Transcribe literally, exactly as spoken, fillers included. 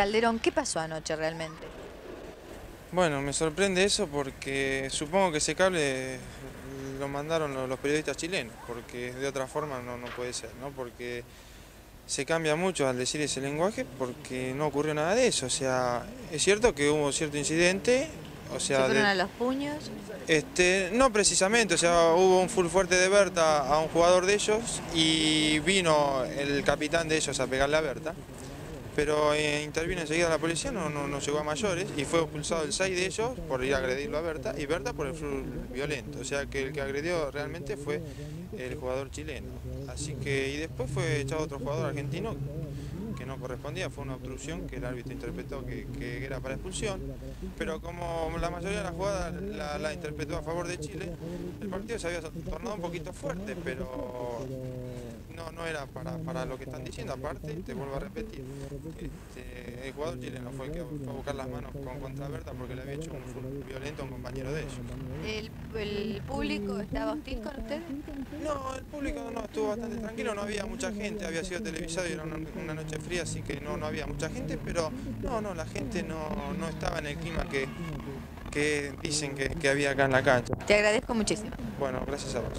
Calderón, ¿qué pasó anoche realmente? Bueno, me sorprende eso porque supongo que ese cable lo mandaron los periodistas chilenos, porque de otra forma no, no puede ser, ¿no? Porque se cambia mucho al decir ese lenguaje, porque no ocurrió nada de eso. O sea, es cierto que hubo cierto incidente, o sea... ¿Se fueron de, a los puños? Este, no precisamente, o sea, hubo un full fuerte de Berta a un jugador de ellos y vino el capitán de ellos a pegarle a Berta. Pero eh, intervino enseguida la policía, no, no, no llegó a mayores y fue expulsado el seis de ellos por ir a agredirlo a Berta y Berta por el fútbol violento. O sea que el que agredió realmente fue el jugador chileno. Así que, y después fue echado otro jugador argentino que no correspondía, fue una obstrucción que el árbitro interpretó que, que era para expulsión. Pero como la mayoría de las jugadas la, la interpretó a favor de Chile, el partido se había tornado un poquito fuerte, pero... No, no era para, para lo que están diciendo. Aparte, te vuelvo a repetir, este, el jugador chileno fue el que fue a buscar las manos con contra Berta porque le había hecho un fútbol violento a un compañero de ellos. ¿El, el público estaba hostil con ustedes? No, el público no, estuvo bastante tranquilo, no había mucha gente, había sido televisado y era una, una noche fría, así que no, no había mucha gente, pero no, no, la gente no, no estaba en el clima que, que dicen que, que había acá en la cancha. Te agradezco muchísimo. Bueno, gracias a vos.